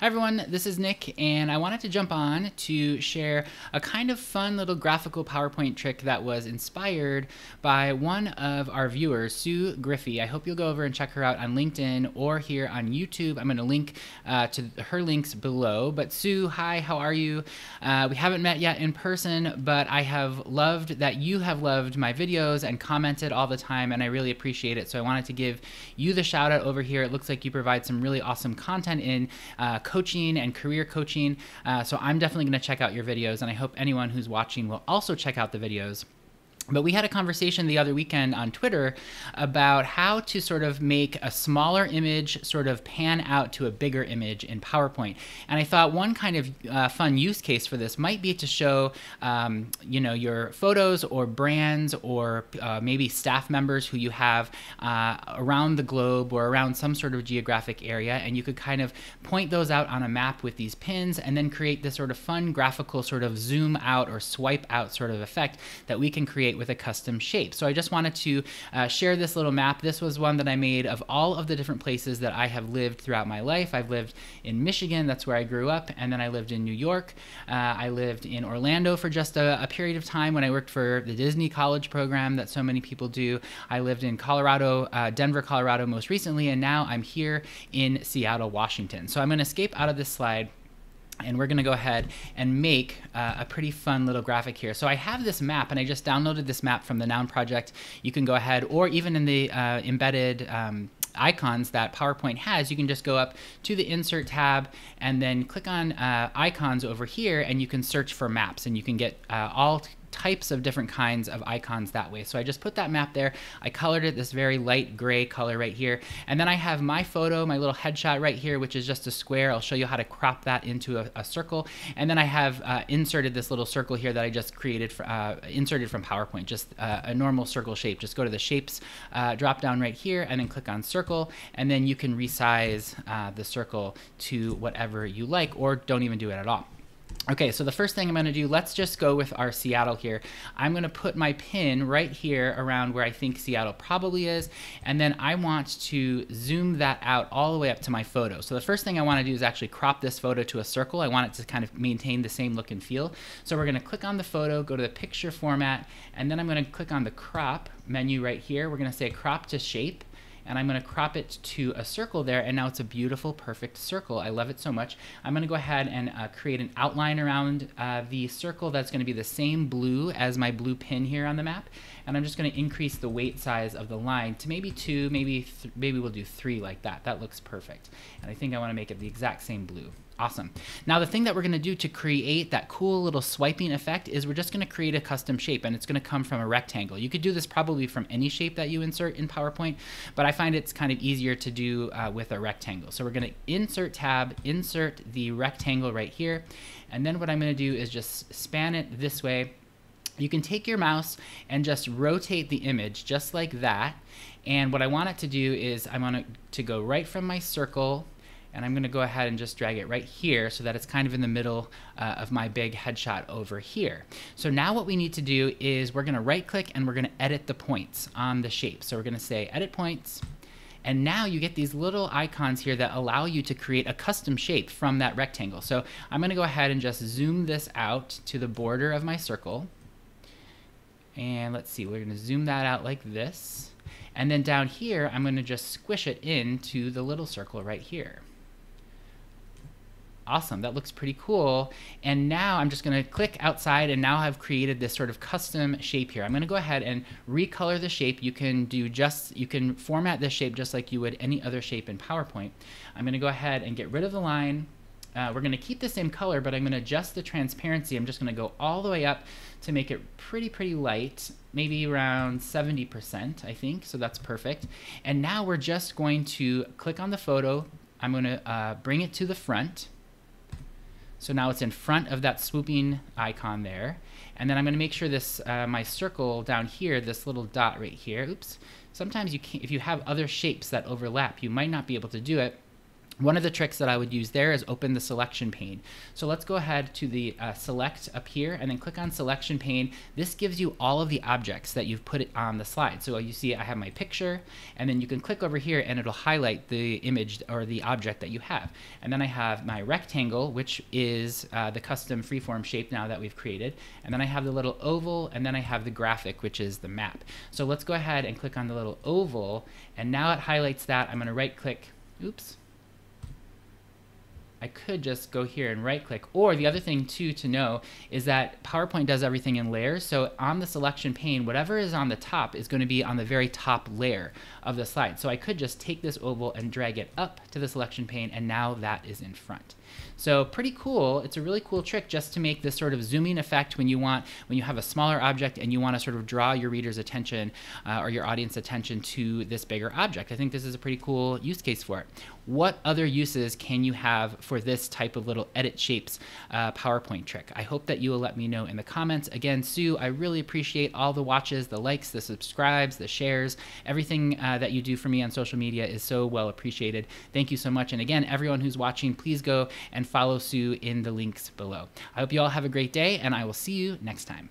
Hi everyone, this is Nick, and I wanted to jump on to share a kind of fun little graphical PowerPoint trick that was inspired by one of our viewers, Sue Griffey. I hope you'll go over and check her out on LinkedIn or here on YouTube. I'm going to link to her links below. But Sue, hi, how are you? We haven't met yet in person, but I have loved that you have loved my videos and commented all the time, and I really appreciate it. So I wanted to give you the shout out over here. It looks like you provide some really awesome content in coaching and career coaching. So I'm definitely going to check out your videos, and I hope anyone who's watching will also check out the videos. But we had a conversation the other weekend on Twitter about how to sort of make a smaller image sort of pan out to a bigger image in PowerPoint. And I thought one kind of fun use case for this might be to show, you know, your photos or brands or maybe staff members who you have around the globe or around some sort of geographic area. And you could kind of point those out on a map with these pins and then create this sort of fun graphical sort of zoom out or swipe out sort of effect that we can create with a custom shape. So I just wanted to share this little map. This was one that I made of all of the different places that I have lived throughout my life. I've lived in Michigan, that's where I grew up, and then I lived in New York. I lived in Orlando for just a period of time when I worked for the Disney College Program that so many people do. I lived in Colorado, Denver, Colorado most recently, and now I'm here in Seattle, Washington. So I'm going to escape out of this slide, and we're going to go ahead and make a pretty fun little graphic here. So I have this map, and I just downloaded this map from the Noun Project. You can go ahead, or even in the embedded icons that PowerPoint has, you can just go up to the Insert tab and then click on Icons over here, and you can search for maps, and you can get all types of different kinds of icons that way. So I just put that map there. I colored it this very light gray color right here. And then I have my photo, my little headshot right here, which is just a square. I'll show you how to crop that into a circle. And then I have inserted this little circle here that I just created, inserted from PowerPoint, just a normal circle shape. Just go to the Shapes drop down right here and then click on Circle. And then you can resize the circle to whatever you like, or don't even do it at all. Okay, so the first thing I'm going to do, let's just go with our Seattle here. I'm going to put my pin right here around where I think Seattle probably is, and then I want to zoom that out all the way up to my photo. So the first thing I want to do is actually crop this photo to a circle. I want it to kind of maintain the same look and feel. So we're going to click on the photo, go to the picture format, and then I'm going to click on the crop menu right here. We're going to say crop to shape. And I'm going to crop it to a circle there, and now it's a beautiful, perfect circle. I love it so much. I'm going to go ahead and create an outline around the circle that's going to be the same blue as my blue pin here on the map. And I'm just going to increase the weight size of the line to maybe 2, maybe we'll do 3 like that. That looks perfect. And I think I want to make it the exact same blue. Awesome. Now the thing that we're going to do to create that cool little swiping effect is we're just going to create a custom shape, and it's going to come from a rectangle. You could do this probably from any shape that you insert in PowerPoint, but I find it's kind of easier to do with a rectangle. So we're going to Insert tab, insert the rectangle right here, and then what I'm going to do is just span it this way. You can take your mouse and just rotate the image just like that, and what I want it to do is I want it to go right from my circle, and I'm going to go ahead and just drag it right here so that it's kind of in the middle of my big headshot over here. So now what we need to do is we're going to right click and we're going to edit the points on the shape. So we're going to say edit points. And now you get these little icons here that allow you to create a custom shape from that rectangle. So I'm going to go ahead and just zoom this out to the border of my circle. And let's see, we're going to zoom that out like this. And then down here, I'm going to just squish it into the little circle right here. Awesome, that looks pretty cool. And now I'm just going to click outside, and now I've created this sort of custom shape here. I'm going to go ahead and recolor the shape. You can do just, you can format this shape just like you would any other shape in PowerPoint. I'm going to go ahead and get rid of the line. We're going to keep the same color, but I'm going to adjust the transparency. I'm just going to go all the way up to make it pretty light, maybe around 70%, I think. So that's perfect. And now we're just going to click on the photo. I'm going to bring it to the front. So now it's in front of that swooping icon there. And then I'm going to make sure this, my circle down here, this little dot right here, oops. Sometimes you can't, if you have other shapes that overlap, you might not be able to do it. One of the tricks that I would use there is open the selection pane. So let's go ahead to the select up here and then click on selection pane. This gives you all of the objects that you've put on the slide. So you see I have my picture, and then you can click over here and it'll highlight the image or the object that you have. And then I have my rectangle, which is the custom freeform shape now that we've created. And then I have the little oval, and then I have the graphic, which is the map. So let's go ahead and click on the little oval, and now it highlights that. I'm gonna right click, oops. I could just go here and right click, or the other thing too to know is that PowerPoint does everything in layers. So on the selection pane, whatever is on the top is going to be on the very top layer of the slide. So I could just take this oval and drag it up to the selection pane, and now that is in front. So pretty cool. It's a really cool trick just to make this sort of zooming effect when you want, when you have a smaller object and you want to sort of draw your reader's attention or your audience attention to this bigger object. I think this is a pretty cool use case for it. What other uses can you have for this type of little edit shapes PowerPoint trick? I hope that you will let me know in the comments. Again, Sue, I really appreciate all the watches, the likes, the subscribes, the shares, everything that you do for me on social media is so well appreciated. Thank you so much. And again, everyone who's watching, please go and follow Sue in the links below. I hope you all have a great day, and I will see you next time.